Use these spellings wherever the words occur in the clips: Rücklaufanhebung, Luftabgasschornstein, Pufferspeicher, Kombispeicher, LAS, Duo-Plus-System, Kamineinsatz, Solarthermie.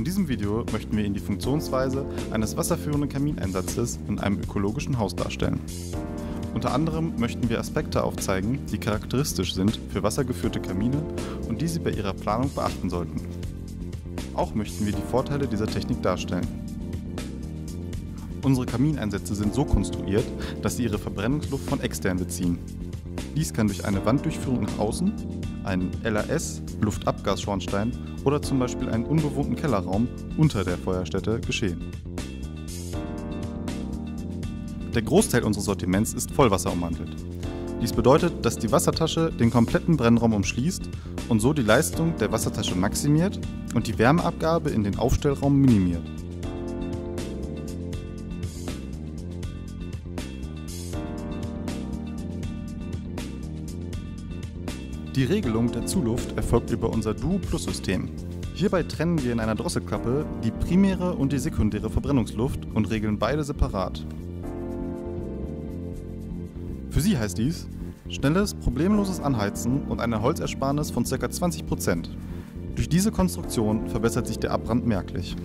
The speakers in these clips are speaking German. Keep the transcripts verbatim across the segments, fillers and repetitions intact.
In diesem Video möchten wir Ihnen die Funktionsweise eines wasserführenden Kamineinsatzes in einem ökologischen Haus darstellen. Unter anderem möchten wir Aspekte aufzeigen, die charakteristisch sind für wassergeführte Kamine und die Sie bei Ihrer Planung beachten sollten. Auch möchten wir die Vorteile dieser Technik darstellen. Unsere Kamineinsätze sind so konstruiert, dass sie ihre Verbrennungsluft von extern beziehen. Dies kann durch eine Wanddurchführung nach außen, einen L A S, Luftabgasschornstein oder zum Beispiel einen unbewohnten Kellerraum unter der Feuerstätte geschehen. Der Großteil unseres Sortiments ist vollwasserummantelt. Dies bedeutet, dass die Wassertasche den kompletten Brennraum umschließt und so die Leistung der Wassertasche maximiert und die Wärmeabgabe in den Aufstellraum minimiert. Die Regelung der Zuluft erfolgt über unser Duo-Plus-System. Hierbei trennen wir in einer Drosselklappe die primäre und die sekundäre Verbrennungsluft und regeln beide separat. Für Sie heißt dies schnelles, problemloses Anheizen und eine Holzersparnis von ca. zwanzig Prozent. Durch diese Konstruktion verbessert sich der Abbrand merklich.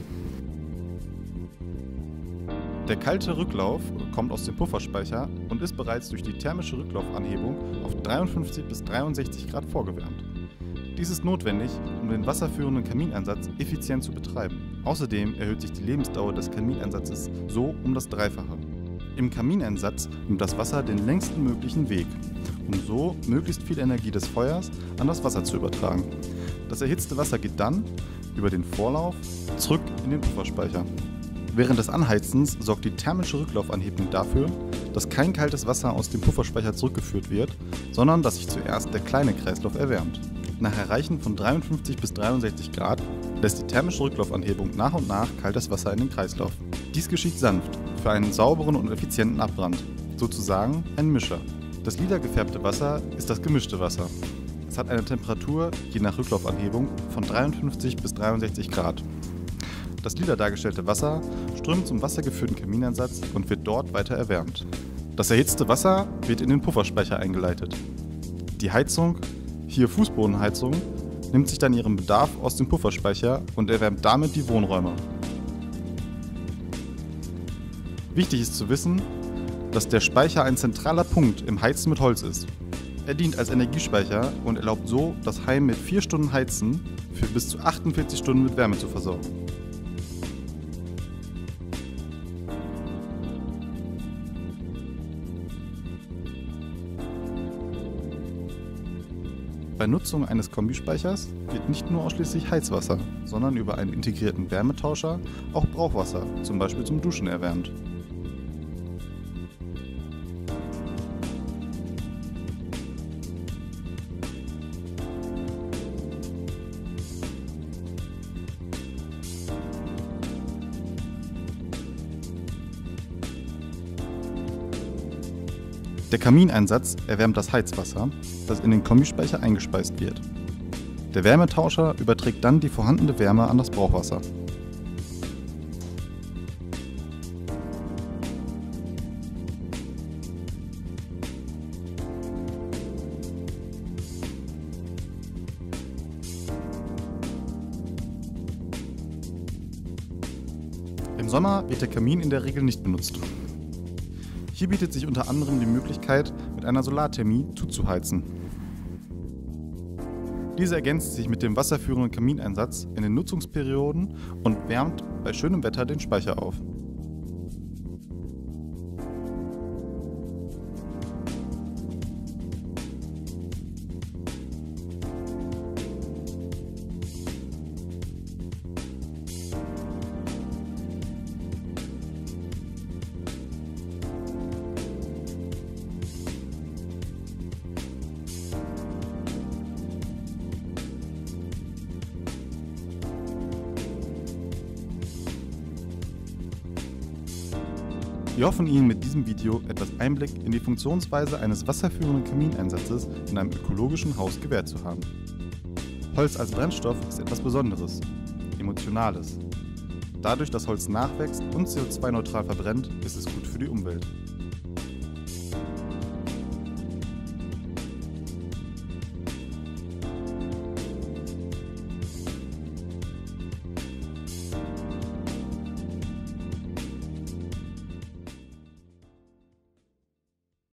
Der kalte Rücklauf kommt aus dem Pufferspeicher und ist bereits durch die thermische Rücklaufanhebung auf dreiundfünfzig bis dreiundsechzig Grad vorgewärmt. Dies ist notwendig, um den wasserführenden Kamineinsatz effizient zu betreiben. Außerdem erhöht sich die Lebensdauer des Kamineinsatzes so um das Dreifache. Im Kamineinsatz nimmt das Wasser den längsten möglichen Weg, um so möglichst viel Energie des Feuers an das Wasser zu übertragen. Das erhitzte Wasser geht dann über den Vorlauf zurück in den Pufferspeicher. Während des Anheizens sorgt die thermische Rücklaufanhebung dafür, dass kein kaltes Wasser aus dem Pufferspeicher zurückgeführt wird, sondern dass sich zuerst der kleine Kreislauf erwärmt. Nach Erreichen von dreiundfünfzig bis dreiundsechzig Grad lässt die thermische Rücklaufanhebung nach und nach kaltes Wasser in den Kreislauf. Dies geschieht sanft, für einen sauberen und effizienten Abbrand, sozusagen ein Mischer. Das lila gefärbte Wasser ist das gemischte Wasser. Es hat eine Temperatur, je nach Rücklaufanhebung, von dreiundfünfzig bis dreiundsechzig Grad. Das lila dargestellte Wasser strömt zum wassergeführten Kamineinsatz und wird dort weiter erwärmt. Das erhitzte Wasser wird in den Pufferspeicher eingeleitet. Die Heizung, hier Fußbodenheizung, nimmt sich dann ihren Bedarf aus dem Pufferspeicher und erwärmt damit die Wohnräume. Wichtig ist zu wissen, dass der Speicher ein zentraler Punkt im Heizen mit Holz ist. Er dient als Energiespeicher und erlaubt so, das Heim mit vier Stunden Heizen für bis zu achtundvierzig Stunden mit Wärme zu versorgen. Bei Nutzung eines Kombispeichers wird nicht nur ausschließlich Heizwasser, sondern über einen integrierten Wärmetauscher auch Brauchwasser, zum Beispiel zum Duschen, erwärmt. Der Kamineinsatz erwärmt das Heizwasser, das in den Kombispeicher eingespeist wird. Der Wärmetauscher überträgt dann die vorhandene Wärme an das Brauchwasser. Im Sommer wird der Kamin in der Regel nicht benutzt. Hier bietet sich unter anderem die Möglichkeit, mit einer Solarthermie zuzuheizen. Diese ergänzt sich mit dem wasserführenden Kamineinsatz in den Nutzungsperioden und wärmt bei schönem Wetter den Speicher auf. Wir hoffen, Ihnen mit diesem Video etwas Einblick in die Funktionsweise eines wasserführenden Kamineinsatzes in einem ökologischen Haus gewährt zu haben. Holz als Brennstoff ist etwas Besonderes, Emotionales. Dadurch, dass Holz nachwächst und C O zwei neutral verbrennt, ist es gut für die Umwelt.